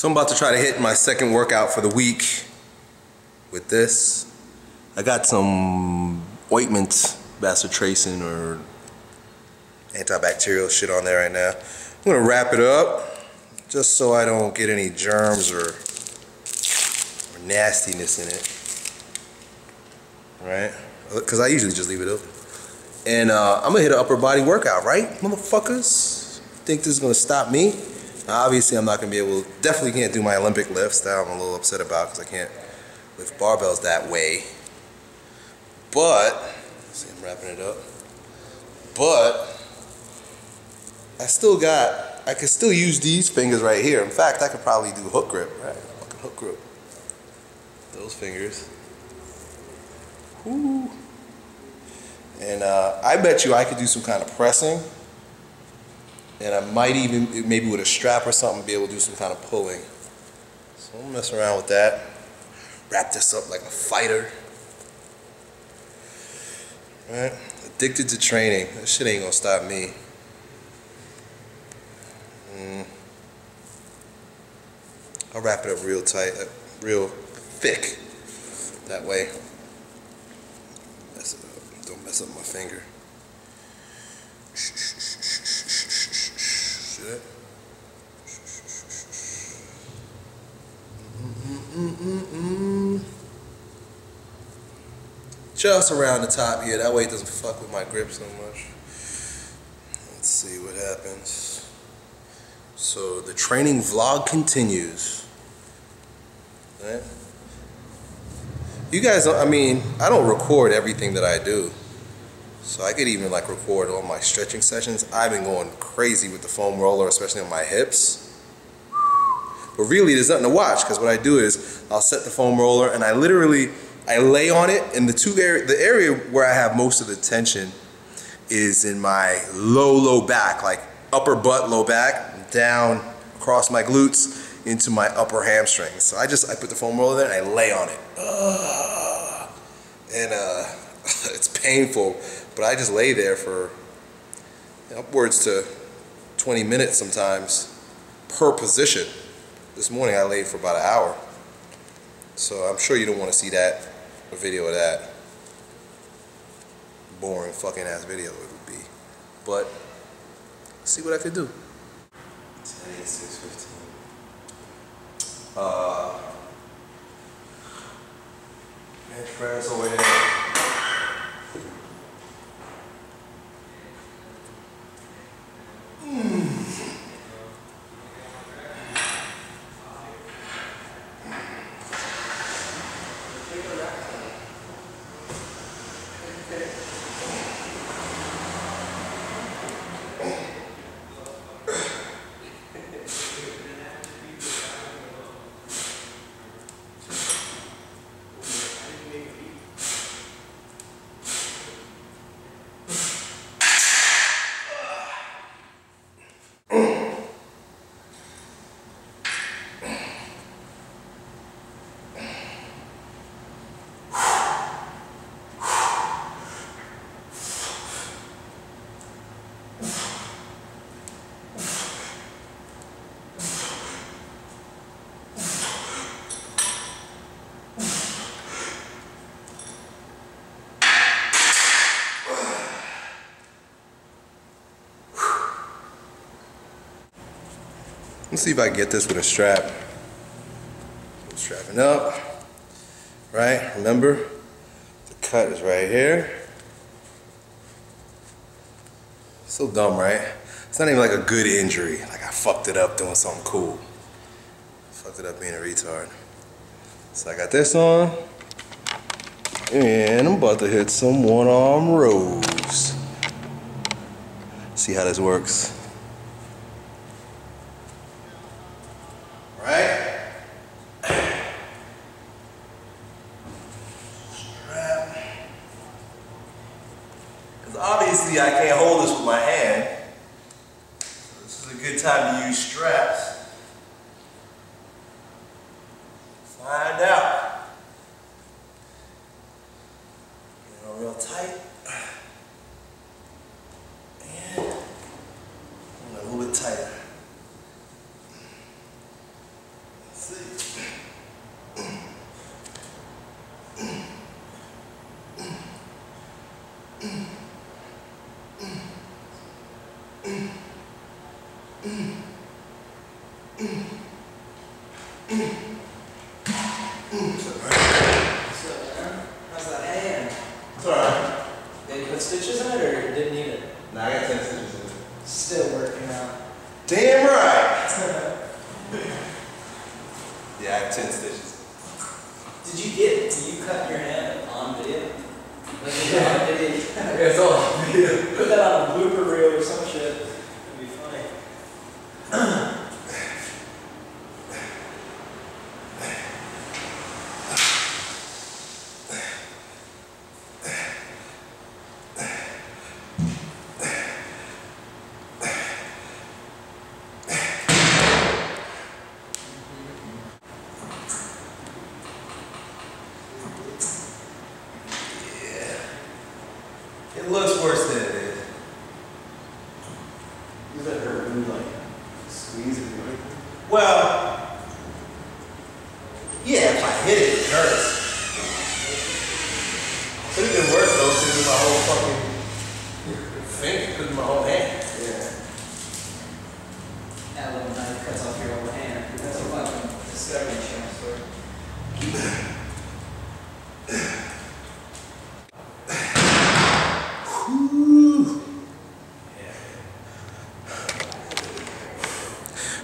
So I'm about to try to hit my second workout for the week with this. I got some ointments, bacitracin or antibacterial shit on there right now. I'm gonna wrap it up just so I don't get any germs or nastiness in it, right? Because I usually just leave it open. And I'm gonna hit an upper body workout, right, motherfuckers? Think this is gonna stop me? Now, obviously, I'm not gonna be able. Definitely can't do my Olympic lifts. That I'm a little upset about because I can't lift barbells that way. But see, I'm wrapping it up. But I still got. I can still use these fingers right here. In fact, I could probably do hook grip, right? Fucking hook grip. Those fingers. Ooh. And I bet you I could do some kind of pressing, and I might even, maybe with a strap or something, be able to do some kind of pulling. So I'm gonna mess around with that. Wrap this up like a fighter. All right? Addicted to training. That shit ain't gonna stop me. I'll wrap it up real tight, real thick. That way. Don't mess up my finger. Shit. Just around the top here. That way it doesn't fuck with my grip so much. Let's see what happens. So the training vlog continues. All right? You guys, I mean, I don't record everything that I do. So I could even like record all my stretching sessions. I've been going crazy with the foam roller, especially on my hips. But really there's nothing to watch because what I do is I'll set the foam roller and I lay on it, and the area where I have most of the tension is in my low back, like upper butt, low back, down across my glutes into my upper hamstrings. So I put the foam roller there and I lay on it. It's painful, but I just lay there for upwards to 20 minutes sometimes per position. This morning I laid for about an hour. So I'm sure you don't want to see that, a video of that. Boring fucking ass video it would be. But see what I could do. 10, 8, 6, 15. Bench press over there. Let's see if I can get this with a strap. I'm strapping up, right? Remember, the cut is right here. So dumb, right? It's not even like a good injury. Like I fucked it up doing something cool. Fucked it up being a retard. So I got this on, and I'm about to hit some one-arm rows. See how this works. Obviously, I can't hold this with my hand. So this is a good time to use straps. Find out. Get it on real tight. And a little bit tighter.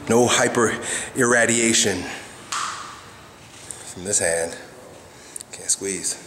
No hyper irradiation from this hand. Can't squeeze.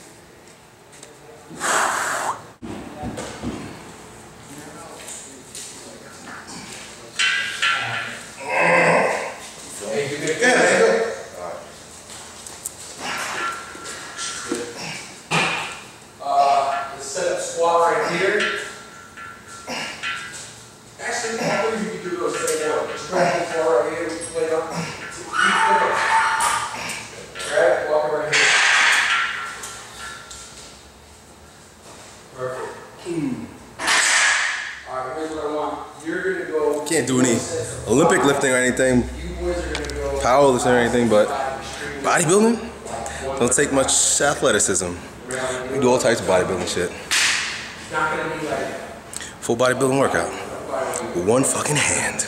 Or anything, but bodybuilding don't take much athleticism. We do all types of bodybuilding shit. Full bodybuilding workout with one fucking hand.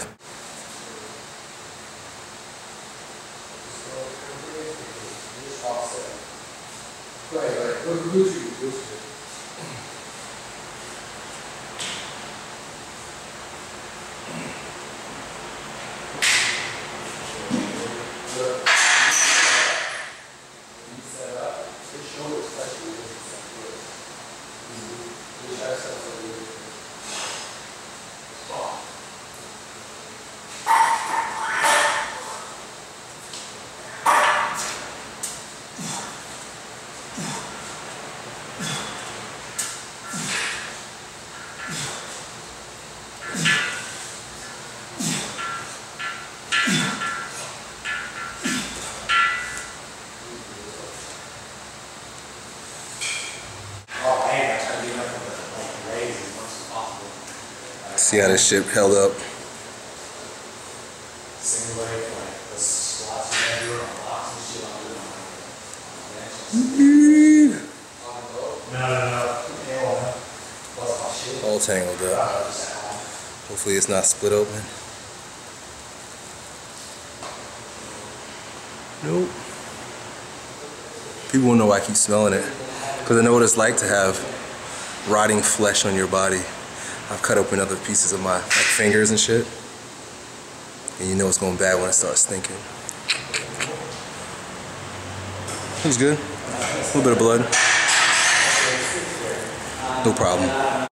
See how this shit held up. Single leg, like the squats and everything, on blocks and shit, I'll do it on benches. No. All tangled up. Hopefully it's not split open. Nope. People won't know why I keep smelling it. Because I know what it's like to have rotting flesh on your body. I've cut open other pieces of my like, fingers and shit. And you know it's going bad when it starts stinking. It was good. A little bit of blood. No problem.